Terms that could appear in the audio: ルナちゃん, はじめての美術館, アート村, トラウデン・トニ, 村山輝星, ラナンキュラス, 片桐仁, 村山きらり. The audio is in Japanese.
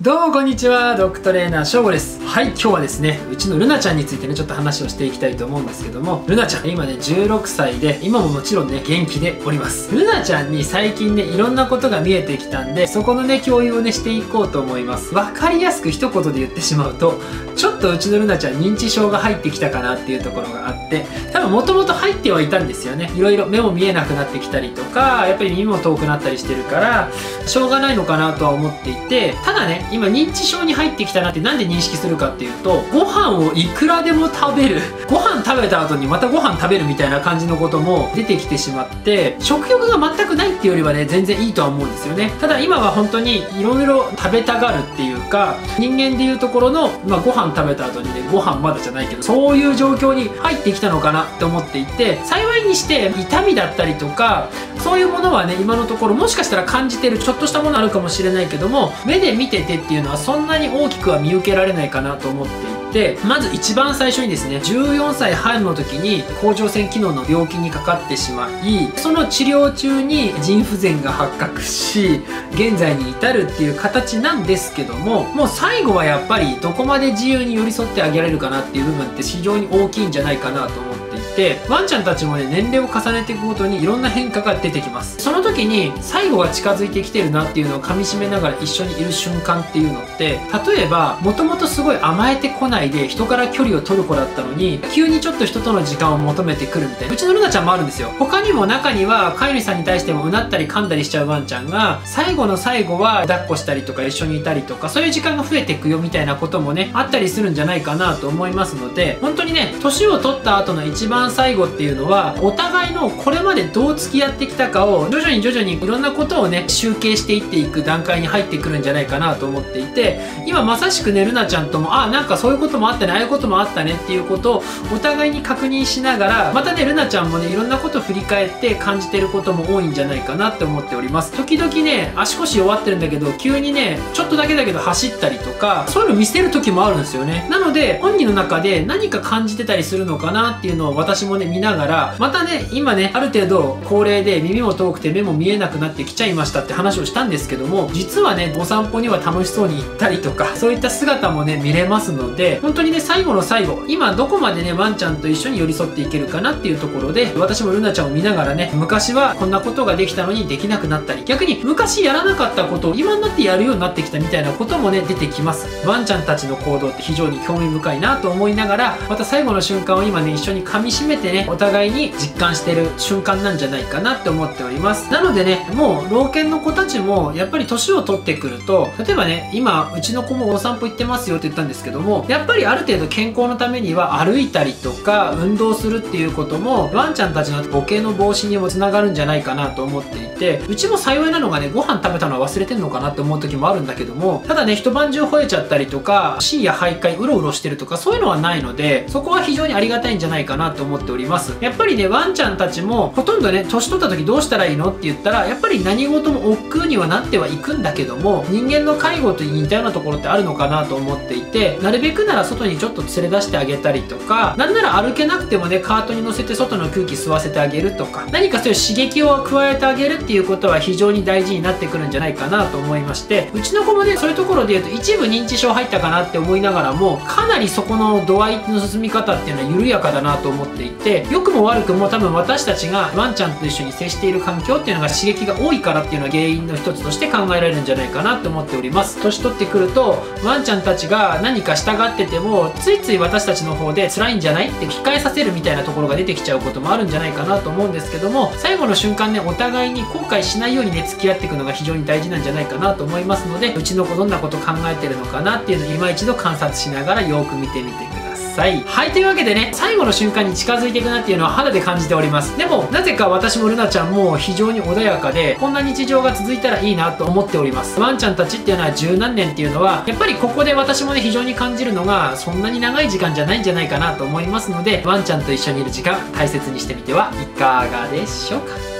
どうもこんにちは、ドッグトレーナーしょうごです。はい、今日はですね、うちのルナちゃんについてね、ちょっと話をしていきたいと思うんですけども、ルナちゃん今ね16歳で、今ももちろんね元気でおります。ルナちゃんに最近ねいろんなことが見えてきたんで、そこのね共有をねしていこうと思います。分かりやすく一言で言ってしまうと、ちょっとうちのルナちゃん認知症が入ってきたかなっていうところがあって、多分もともと入ってはいたんですよね。いろいろ目も見えなくなってきたりとか、やっぱり耳も遠くなったりしてるからしょうがないのかなとは思っていて、ただね今認知症に入ってきたなってなんで認識するかっていうと、ご飯をいくらでも食べる、ご飯食べた後にまたご飯食べるみたいな感じのことも出てきてしまって、食欲が全くないっていうよりはね全然いいとは思うんですよね。ただ今は本当にいろいろ食べたがるっていうか、人間でいうところの、ご飯食べた後にねご飯まだじゃないけど、そういう状況に入ってきたのかなって思っていて、幸いにして痛みだったりとかそういうものはね今のところもしかしたら感じてるちょっとしたものあるかもしれないけども、目で見ててっていうのはそんなに大きくは見受けられないかなと思っていて。でまず一番最初にですね、14歳半の時に甲状腺機能の病気にかかってしまい、その治療中に腎不全が発覚し現在に至るっていう形なんですけども、もう最後はやっぱりどこまで自由に寄り添ってあげられるかなっていう部分って非常に大きいんじゃないかなと思っていて、ワンちゃんたちもね年齢を重ねていくごとにいろんな変化が出てきます。その時に最後が近づいてきてるなっていうのをかみしめながら一緒にいる瞬間っていうのって、例えばもともとすごい甘えてこないで人から距離を取る子だったのに急にちょっと人との時間を求めてくるみたいな、うちのルナちゃんもあるんですよ。他にも中には飼い主さんに対してもうなったり噛んだりしちゃうワンちゃんが最後の最後は抱っこしたりとか一緒にいたりとか、そういう時間が増えていくよみたいなこともねあったりするんじゃないかなと思いますので、本当にね年を取った後の一番最後っていうのは、お互いのこれまでどう付き合ってきたかを徐々にいろんなことをね集計していっていく段階に入ってくるんじゃないかなと思っていて、今まさしくねルナちゃんともなんかそういうこともあったね、ああいうこともあったねっていうことをお互いに確認しながら、またねルナちゃんもねいろんなことを振り返って感じてることも多いんじゃないかなって思っております。時々ね足腰弱ってるんだけど急にねちょっとだけだけど走ったりとか、そういうの見せる時もあるんですよね。なので本人の中で何か感じてたりするのかなっていうのを私もね見ながら、またね今ねある程度高齢で耳も遠くて目も見えなくなってきちゃいましたって話をしたんですけども、実はねお散歩には楽しそうに行ったりとか、そういった姿もね見れますので、本当にね最後の最後、今どこまでねワンちゃんと一緒に寄り添っていけるかなっていうところで、私もルナちゃんを見ながらね昔はこんなことができたのにできなくなったり、逆に昔やらなかったことを今になってやるようになってきたみたいなこともね出てきます。ワンちゃんたちの行動って非常に興味深いなと思いながら、また最後の瞬間を今ね一緒に噛み締めてねお互いに実感してる瞬間なんじゃないかなって思っております。なのでねもう老犬の子たちもやっぱり年を取ってくると、例えばね今うちの子もお散歩行ってますよって言ったんですけども、やっぱりある程度健康のためには歩いたりとか運動するっていうこともワンちゃんたちのボケの防止にもつながるんじゃないかなと思っていて、うちも幸いなのがねご飯食べたのは忘れてんのかなって思う時もあるんだけども、ただね一晩中吠えちゃったりとか深夜徘徊うろうろしてるとかそういうのはないので、そこは非常にありがたいんじゃないかなと思っております。やっぱりねワンちゃんたちもほとんどね年取った時どうしたらいいのって言ったら、やっぱり何事も億劫にはなってはいくんだけども、人間の介護と似たようなところってあるのかなと思っていて、なるべくなら外にちょっと連れ出してあげたりとか、なんなら歩けなくてもねカートに乗せて外の空気吸わせてあげるとか、何かそういう刺激を加えてあげるっていうことは非常に大事になってくるんじゃないかなと思いまして、うちの子もねそういうところで言うと一部認知症入ったかなって思いながらも、かなりそこの度合いの進み方っていうのは緩やかだなと思っていて、良くも悪くも多分私たちがワンちゃんと一緒に接している環境っていうのが刺激が多いからっていうのが原因の一つとして考えられるんじゃないかなと思っております。年取ってくるとワンちゃんたちが何か従っててもついつい私たちの方で辛いんじゃないって控えさせるみたいなところが出てきちゃうこともあるんじゃないかなと思うんですけども、最後の瞬間ねお互いに後悔しないようにね付き合っていくのが非常に大事なんじゃないかなと思いますので、うちの子どんなこと考えてるのかなっていうのを今一度観察しながらよく見てみてください。はい、というわけでね最後の瞬間に近づいていくなっていうのは肌で感じております。でもなぜか私もルナちゃんも非常に穏やかで、こんな日常が続いたらいいなと思っております。ワンちゃんたちっていうのは十何年っていうのは、やっぱりここで私もね非常に感じるのがそんなに長い時間じゃないんじゃないかなと思いますので、ワンちゃんと一緒にいる時間大切にしてみてはいかがでしょうか。